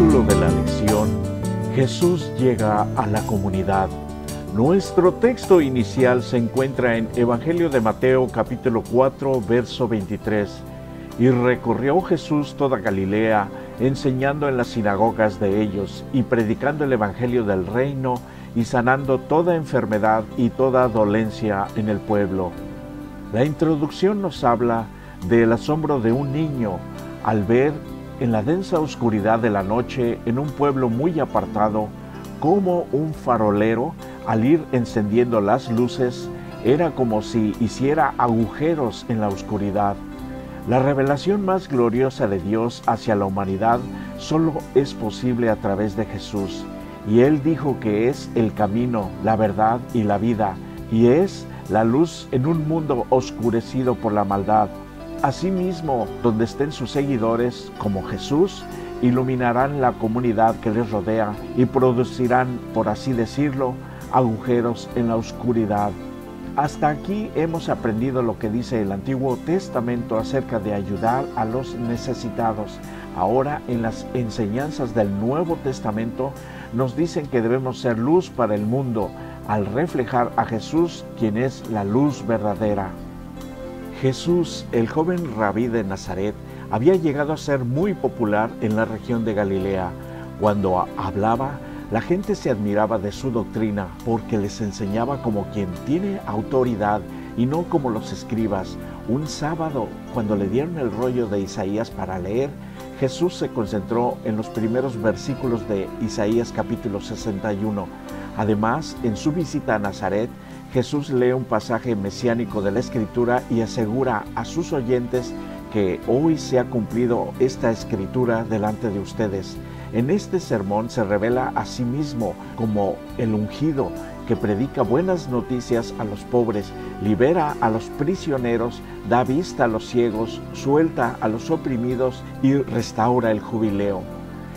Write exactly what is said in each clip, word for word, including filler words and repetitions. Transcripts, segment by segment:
título de la lección, Jesús llega a la comunidad. Nuestro texto inicial se encuentra en Evangelio de Mateo, capítulo cuatro, verso veintitrés. Y recorrió Jesús toda Galilea, enseñando en las sinagogas de ellos, y predicando el Evangelio del reino, y sanando toda enfermedad y toda dolencia en el pueblo. La introducción nos habla del asombro de un niño al ver en la densa oscuridad de la noche, en un pueblo muy apartado, como un farolero, al ir encendiendo las luces, era como si hiciera agujeros en la oscuridad. La revelación más gloriosa de Dios hacia la humanidad solo es posible a través de Jesús, y Él dijo que es el camino, la verdad y la vida, y es la luz en un mundo oscurecido por la maldad. Asimismo, donde estén sus seguidores, como Jesús, iluminarán la comunidad que les rodea y producirán, por así decirlo, agujeros en la oscuridad. Hasta aquí hemos aprendido lo que dice el Antiguo Testamento acerca de ayudar a los necesitados. Ahora, en las enseñanzas del Nuevo Testamento, nos dicen que debemos ser luz para el mundo, al reflejar a Jesús, quien es la luz verdadera. Jesús, el joven rabí de Nazaret, había llegado a ser muy popular en la región de Galilea. Cuando hablaba, la gente se admiraba de su doctrina, porque les enseñaba como quien tiene autoridad y no como los escribas. Un sábado, cuando le dieron el rollo de Isaías para leer, Jesús se concentró en los primeros versículos de Isaías capítulo sesenta y uno. Además, en su visita a Nazaret, Jesús lee un pasaje mesiánico de la Escritura y asegura a sus oyentes que hoy se ha cumplido esta escritura delante de ustedes. En este sermón se revela a sí mismo como el ungido que predica buenas noticias a los pobres, libera a los prisioneros, da vista a los ciegos, suelta a los oprimidos y restaura el jubileo.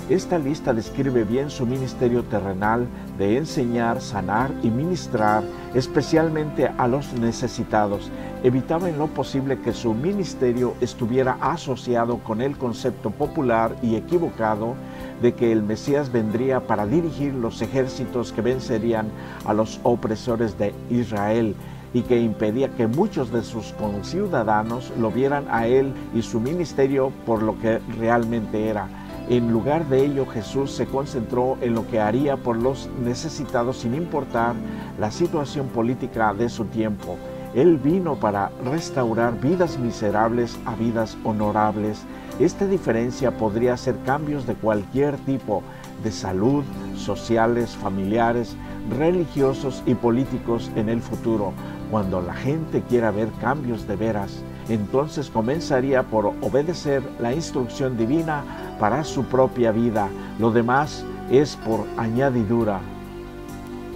Esta lista describe bien su ministerio terrenal de enseñar, sanar y ministrar, especialmente a los necesitados. Evitaba en lo posible que su ministerio estuviera asociado con el concepto popular y equivocado de que el Mesías vendría para dirigir los ejércitos que vencerían a los opresores de Israel, y que impedía que muchos de sus conciudadanos lo vieran a él y su ministerio por lo que realmente era. En lugar de ello, Jesús se concentró en lo que haría por los necesitados sin importar la situación política de su tiempo. Él vino para restaurar vidas miserables a vidas honorables. Esta diferencia podría hacer cambios de cualquier tipo, de salud, sociales, familiares, religiosos y políticos en el futuro. Cuando la gente quiera ver cambios de veras, entonces comenzaría por obedecer la instrucción divina para su propia vida. Lo demás es por añadidura.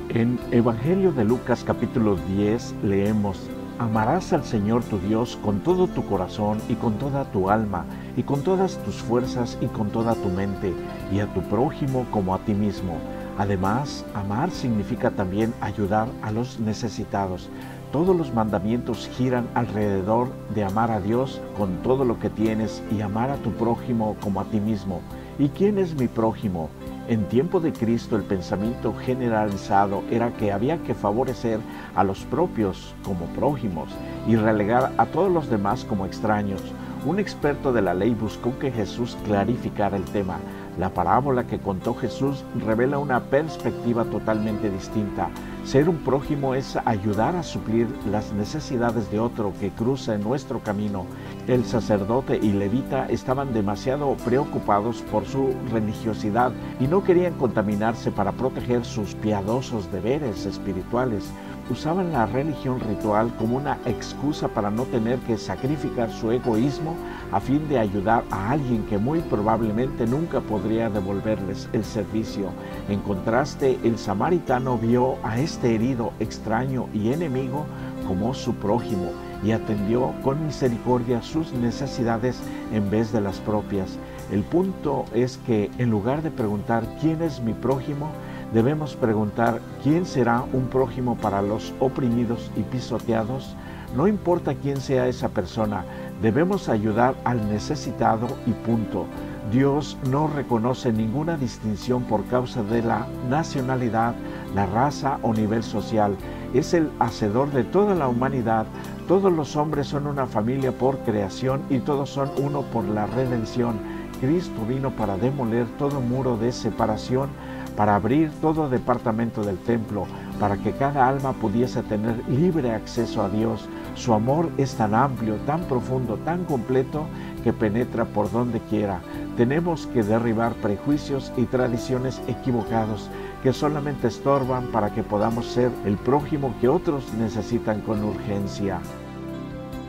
En Evangelio de Lucas capítulo diez leemos: Amarás al Señor tu Dios con todo tu corazón y con toda tu alma y con todas tus fuerzas y con toda tu mente, y a tu prójimo como a ti mismo. Además, amar significa también ayudar a los necesitados. Todos los mandamientos giran alrededor de amar a Dios con todo lo que tienes y amar a tu prójimo como a ti mismo. ¿Y quién es mi prójimo? En tiempo de Cristo, el pensamiento generalizado era que había que favorecer a los propios como prójimos y relegar a todos los demás como extraños. Un experto de la ley buscó que Jesús clarificara el tema. La parábola que contó Jesús revela una perspectiva totalmente distinta. Ser un prójimo es ayudar a suplir las necesidades de otro que cruza en nuestro camino. El sacerdote y levita estaban demasiado preocupados por su religiosidad y no querían contaminarse para proteger sus piadosos deberes espirituales. Usaban la religión ritual como una excusa para no tener que sacrificar su egoísmo a fin de ayudar a alguien que muy probablemente nunca podría devolverles el servicio. En contraste, el samaritano vio a este herido, extraño y enemigo como su prójimo y atendió con misericordia sus necesidades en vez de las propias. El punto es que en lugar de preguntar ¿quién es mi prójimo?, debemos preguntar ¿quién será un prójimo para los oprimidos y pisoteados? No importa quién sea esa persona, debemos ayudar al necesitado y punto. Dios no reconoce ninguna distinción por causa de la nacionalidad, la raza o nivel social. Es el hacedor de toda la humanidad. Todos los hombres son una familia por creación y todos son uno por la redención. Cristo vino para demoler todo muro de separación, para abrir todo departamento del templo, para que cada alma pudiese tener libre acceso a Dios. Su amor es tan amplio, tan profundo, tan completo, que penetra por donde quiera. Tenemos que derribar prejuicios y tradiciones equivocados que solamente estorban para que podamos ser el prójimo que otros necesitan con urgencia.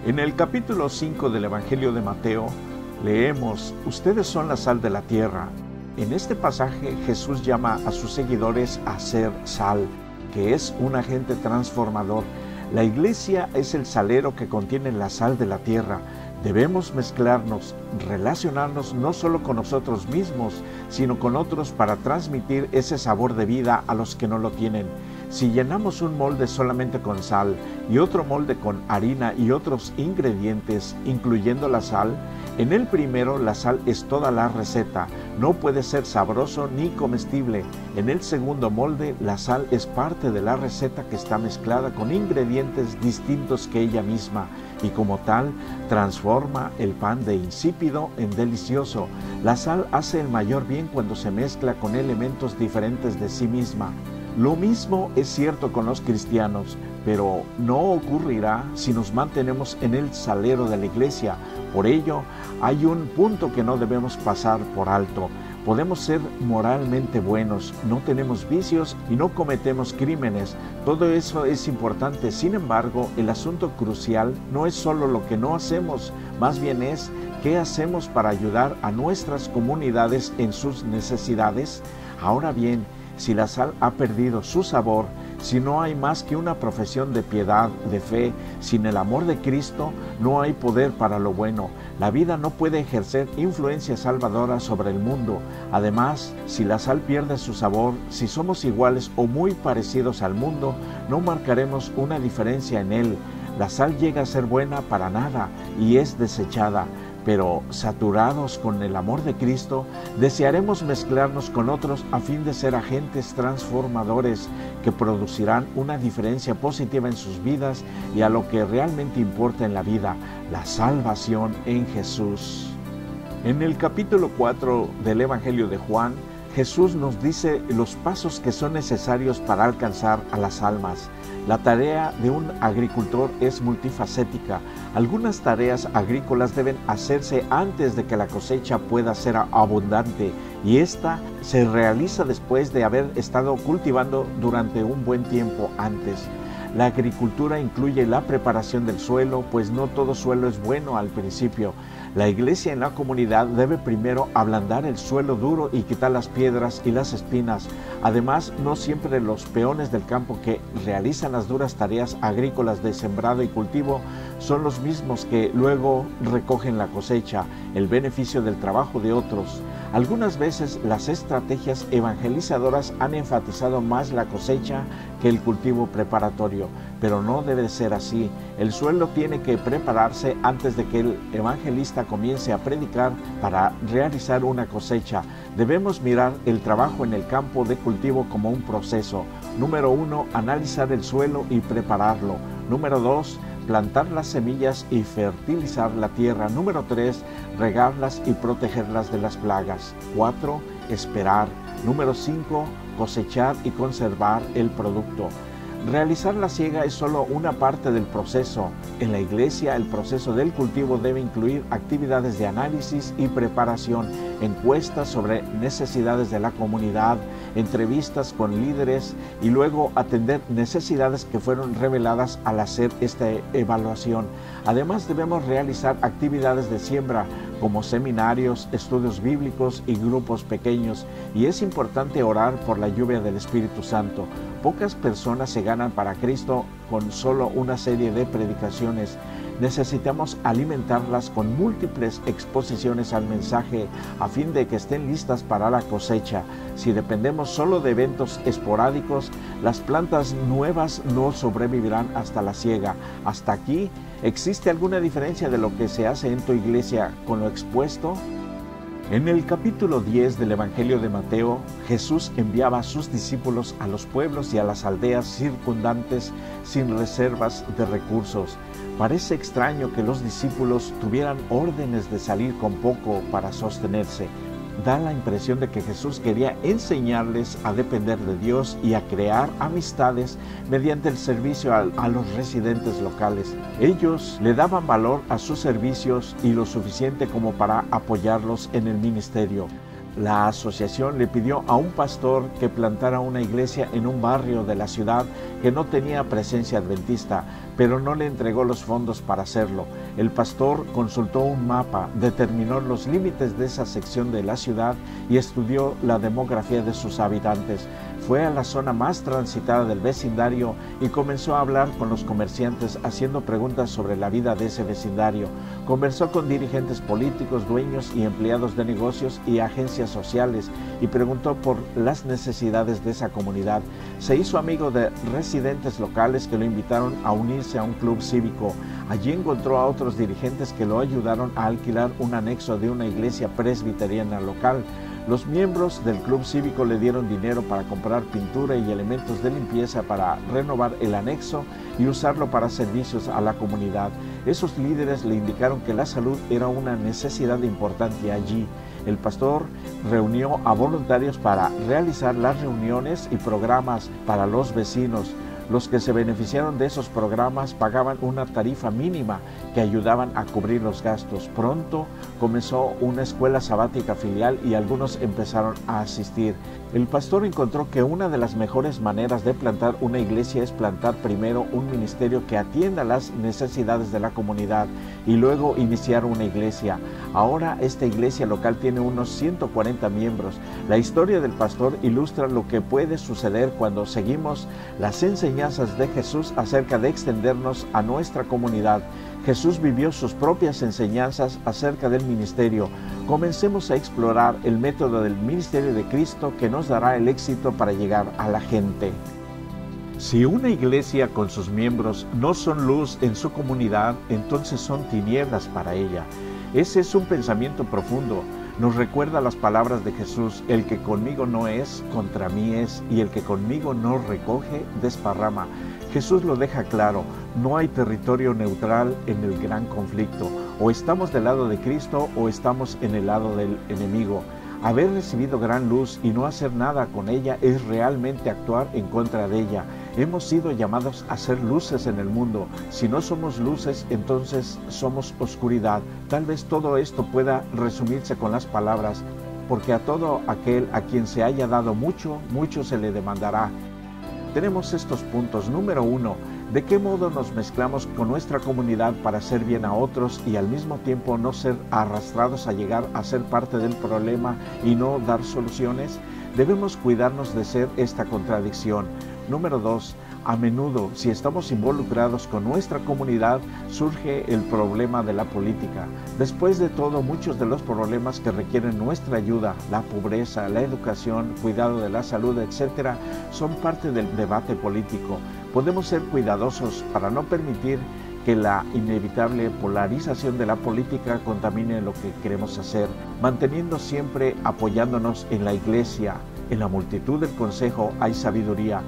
En el capítulo cinco del Evangelio de Mateo, leemos: «Ustedes son la sal de la tierra». En este pasaje, Jesús llama a sus seguidores a ser sal, que es un agente transformador. La iglesia es el salero que contiene la sal de la tierra. Debemos mezclarnos, relacionarnos no solo con nosotros mismos, sino con otros para transmitir ese sabor de vida a los que no lo tienen. Si llenamos un molde solamente con sal y otro molde con harina y otros ingredientes, incluyendo la sal, en el primero la sal es toda la receta, no puede ser sabroso ni comestible. En el segundo molde la sal es parte de la receta que está mezclada con ingredientes distintos que ella misma, y como tal transforma el pan de insípido en delicioso. La sal hace el mayor bien cuando se mezcla con elementos diferentes de sí misma. Lo mismo es cierto con los cristianos, pero no ocurrirá si nos mantenemos en el salero de la iglesia. Por ello, hay un punto que no debemos pasar por alto. Podemos ser moralmente buenos, no tenemos vicios y no cometemos crímenes. Todo eso es importante. Sin embargo, el asunto crucial no es solo lo que no hacemos, más bien es qué hacemos para ayudar a nuestras comunidades en sus necesidades. Ahora bien, si la sal ha perdido su sabor, si no hay más que una profesión de piedad, de fe, sin el amor de Cristo, no hay poder para lo bueno. La vida no puede ejercer influencia salvadora sobre el mundo. Además, si la sal pierde su sabor, si somos iguales o muy parecidos al mundo, no marcaremos una diferencia en él. La sal llega a ser buena para nada y es desechada. Pero saturados con el amor de Cristo, desearemos mezclarnos con otros a fin de ser agentes transformadores que producirán una diferencia positiva en sus vidas y a lo que realmente importa en la vida, la salvación en Jesús. En el capítulo cuatro del Evangelio de Juan, Jesús nos dice los pasos que son necesarios para alcanzar a las almas. La tarea de un agricultor es multifacética. Algunas tareas agrícolas deben hacerse antes de que la cosecha pueda ser abundante, y esta se realiza después de haber estado cultivando durante un buen tiempo antes. La agricultura incluye la preparación del suelo, pues no todo suelo es bueno al principio. La iglesia en la comunidad debe primero ablandar el suelo duro y quitar las piedras y las espinas. Además, no siempre los peones del campo que realizan las duras tareas agrícolas de sembrado y cultivo son los mismos que luego recogen la cosecha, el beneficio del trabajo de otros. Algunas veces las estrategias evangelizadoras han enfatizado más la cosecha que el cultivo preparatorio, pero no debe ser así. El suelo tiene que prepararse antes de que el evangelista comience a predicar para realizar una cosecha. Debemos mirar el trabajo en el campo de cultivo como un proceso. Número uno, analizar el suelo y prepararlo. Número dos, plantar las semillas y fertilizar la tierra. Número tres, regarlas y protegerlas de las plagas. cuatro, esperar. Número cinco, cosechar y conservar el producto. Realizar la siega es solo una parte del proceso. En la iglesia, el proceso del cultivo debe incluir actividades de análisis y preparación, encuestas sobre necesidades de la comunidad, entrevistas con líderes y luego atender necesidades que fueron reveladas al hacer esta evaluación. Además, debemos realizar actividades de siembra, como seminarios, estudios bíblicos y grupos pequeños, y es importante orar por la lluvia del Espíritu Santo. Pocas personas se ganan para Cristo con solo una serie de predicaciones. Necesitamos alimentarlas con múltiples exposiciones al mensaje a fin de que estén listas para la cosecha. Si dependemos solo de eventos esporádicos, las plantas nuevas no sobrevivirán hasta la siega. Hasta aquí, ¿existe alguna diferencia de lo que se hace en tu iglesia con lo expuesto? En el capítulo diez del Evangelio de Mateo, Jesús enviaba a sus discípulos a los pueblos y a las aldeas circundantes sin reservas de recursos. Parece extraño que los discípulos tuvieran órdenes de salir con poco para sostenerse. Da la impresión de que Jesús quería enseñarles a depender de Dios y a crear amistades mediante el servicio a, a los residentes locales. Ellos le daban valor a sus servicios y lo suficiente como para apoyarlos en el ministerio. La asociación le pidió a un pastor que plantara una iglesia en un barrio de la ciudad que no tenía presencia adventista, pero no le entregó los fondos para hacerlo. El pastor consultó un mapa, determinó los límites de esa sección de la ciudad y estudió la demografía de sus habitantes. Fue a la zona más transitada del vecindario y comenzó a hablar con los comerciantes haciendo preguntas sobre la vida de ese vecindario. Conversó con dirigentes políticos, dueños y empleados de negocios y agencias sociales y preguntó por las necesidades de esa comunidad. Se hizo amigo de residentes locales que lo invitaron a unirse a un club cívico. Allí encontró a otros dirigentes que lo ayudaron a alquilar un anexo de una iglesia presbiteriana local. Los miembros del club cívico le dieron dinero para comprar pintura y elementos de limpieza para renovar el anexo y usarlo para servicios a la comunidad. Esos líderes le indicaron que la salud era una necesidad importante allí. El pastor reunió a voluntarios para realizar las reuniones y programas para los vecinos. Los que se beneficiaron de esos programas pagaban una tarifa mínima que ayudaban a cubrir los gastos. Pronto comenzó una escuela sabática filial y algunos empezaron a asistir. El pastor encontró que una de las mejores maneras de plantar una iglesia es plantar primero un ministerio que atienda las necesidades de la comunidad y luego iniciar una iglesia. Ahora esta iglesia local tiene unos ciento cuarenta miembros. La historia del pastor ilustra lo que puede suceder cuando seguimos las enseñanzas de Jesús acerca de extendernos a nuestra comunidad. Jesús vivió sus propias enseñanzas acerca del ministerio. Comencemos a explorar el método del ministerio de Cristo que nos dará el éxito para llegar a la gente. Si una iglesia con sus miembros no son luz en su comunidad, entonces son tinieblas para ella. Ese es un pensamiento profundo. Nos recuerda las palabras de Jesús: el que conmigo no es, contra mí es, y el que conmigo no recoge, desparrama. Jesús lo deja claro, no hay territorio neutral en el gran conflicto. O estamos del lado de Cristo o estamos en el lado del enemigo. Haber recibido gran luz y no hacer nada con ella es realmente actuar en contra de ella. Hemos sido llamados a ser luces en el mundo. Si no somos luces, entonces somos oscuridad. Tal vez todo esto pueda resumirse con las palabras: porque a todo aquel a quien se haya dado mucho, mucho se le demandará. Tenemos estos puntos. Número uno, ¿de qué modo nos mezclamos con nuestra comunidad para hacer bien a otros y al mismo tiempo no ser arrastrados a llegar a ser parte del problema y no dar soluciones? Debemos cuidarnos de ser esta contradicción. Número dos, a menudo, si estamos involucrados con nuestra comunidad, surge el problema de la política. Después de todo, muchos de los problemas que requieren nuestra ayuda, la pobreza, la educación, cuidado de la salud, etcétera, son parte del debate político. Podemos ser cuidadosos para no permitir que la inevitable polarización de la política contamine lo que queremos hacer, manteniendo siempre apoyándonos en la iglesia. En la multitud del consejo hay sabiduría.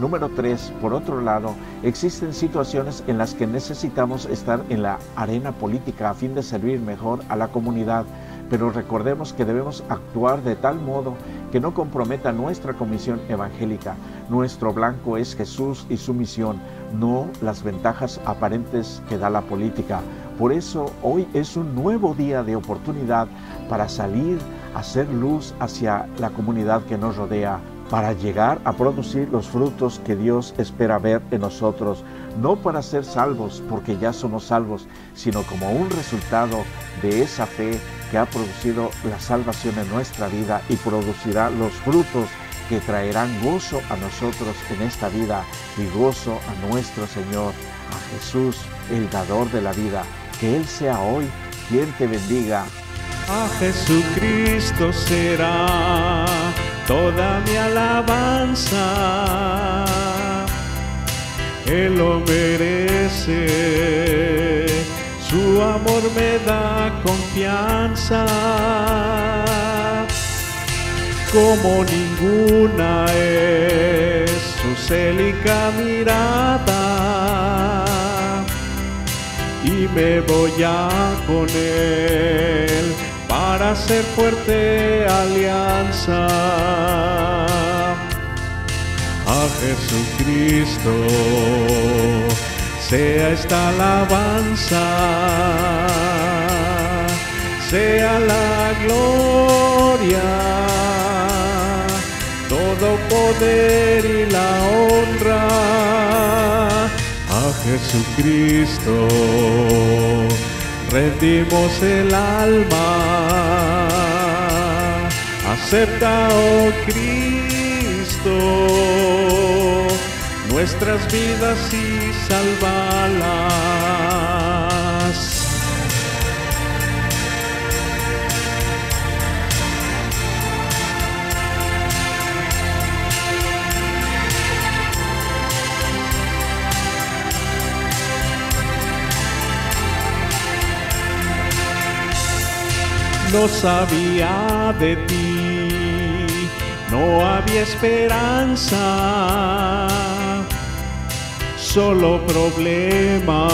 Número tres, por otro lado, existen situaciones en las que necesitamos estar en la arena política a fin de servir mejor a la comunidad, pero recordemos que debemos actuar de tal modo que no comprometa nuestra comisión evangélica. Nuestro blanco es Jesús y su misión, no las ventajas aparentes que da la política. Por eso hoy es un nuevo día de oportunidad para salir a hacer luz hacia la comunidad que nos rodea, para llegar a producir los frutos que Dios espera ver en nosotros, no para ser salvos, porque ya somos salvos, sino como un resultado de esa fe que ha producido la salvación en nuestra vida y producirá los frutos que traerán gozo a nosotros en esta vida y gozo a nuestro Señor, a Jesús, el dador de la vida. Que Él sea hoy quien te bendiga. A Jesucristo será toda mi alabanza, Él lo merece, su amor me da confianza. confianza como ninguna es su célica mirada, y me voy ya con él para hacer fuerte alianza. A Jesucristo sea esta alabanza, sea la gloria, todo poder y la honra. A Jesucristo rendimos el alma, acepta, oh Cristo, nuestras vidas y sálvalas. No sabía de ti, no había esperanza, solo problemas,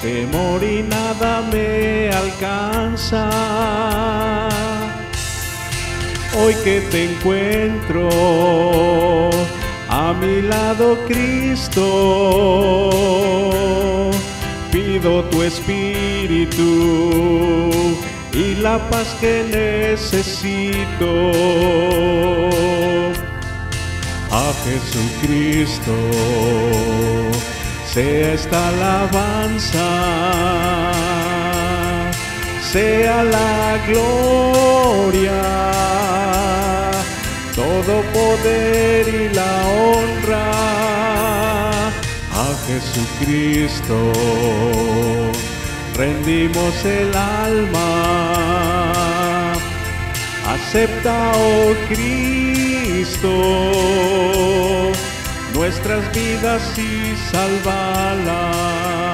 temor y nada me alcanza. Hoy que te encuentro a mi lado, Cristo, pido tu espíritu y la paz que necesito. A Jesucristo sea esta alabanza, sea la gloria, todo poder y la honra. A Jesucristo rendimos el alma, acepta, oh Cristo, nuestras vidas y sálvalas.